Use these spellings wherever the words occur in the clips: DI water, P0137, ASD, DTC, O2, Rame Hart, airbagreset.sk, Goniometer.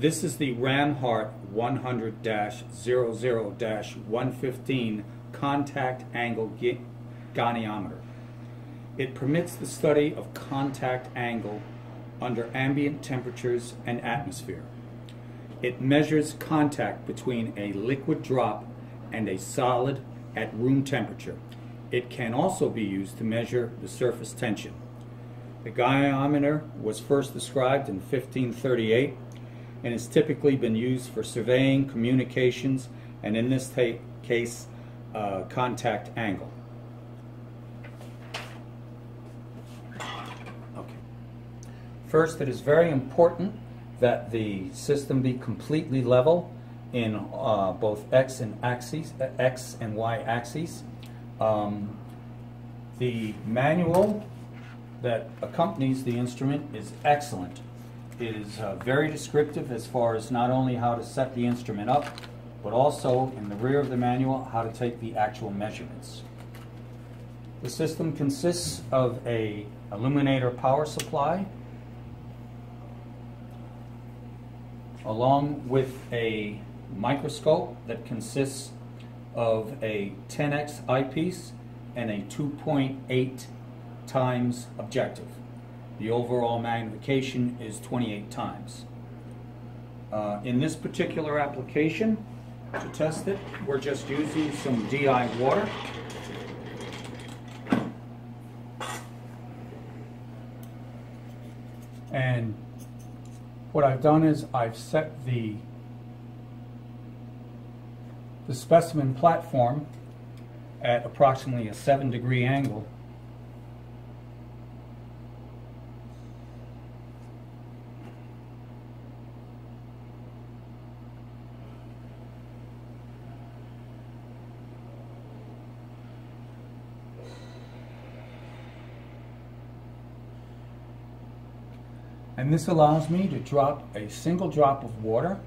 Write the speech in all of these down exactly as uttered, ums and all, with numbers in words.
This is the Rame Hart one hundred dash zero zero dash one fifteen contact angle goniometer. It permits the study of contact angle under ambient temperatures and atmosphere. It measures contact between a liquid drop and a solid at room temperature. It can also be used to measure the surface tension. The goniometer was first described in fifteen thirty-eight and has typically been used for surveying, communications, and in this case, uh, contact angle. Okay. First, it is very important that the system be completely level in uh, both x and axes, x and y axes. Um, the manual that accompanies the instrument is excellent. It is uh, very descriptive as far as not only how to set the instrument up, but also in the rear of the manual how to take the actual measurements. The system consists of an illuminator power supply along with a microscope that consists of a ten X eyepiece and a two point eight times objective. The overall magnification is twenty-eight times. Uh, in this particular application, to test it, we're just using some D I water. And what I've done is I've set the the specimen platform at approximately a seven degree angle. And this allows me to drop a single drop of water,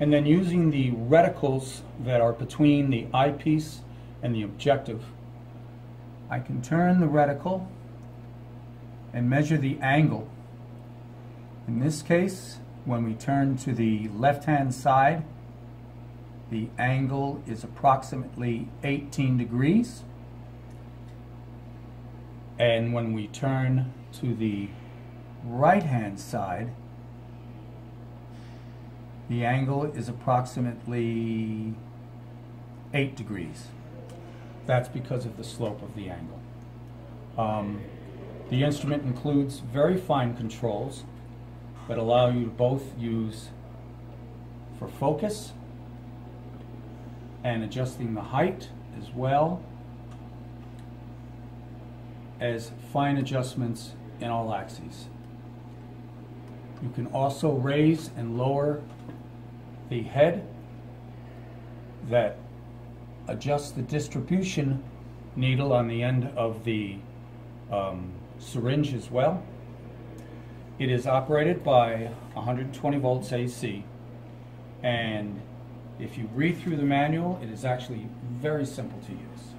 and then using the reticles that are between the eyepiece and the objective, I can turn the reticle and measure the angle. In this case, when we turn to the left-hand side, the angle is approximately eighteen degrees, and when we turn to the right hand side, the angle is approximately eight degrees. That's because of the slope of the angle. Um, the instrument includes very fine controls that allow you to both use for focus and adjusting the height, as well as fine adjustments in all axes. You can also raise and lower the head that adjusts the distribution needle on the end of the um, syringe as well. It is operated by one hundred twenty volts A C, and if you read through the manual, it is actually very simple to use.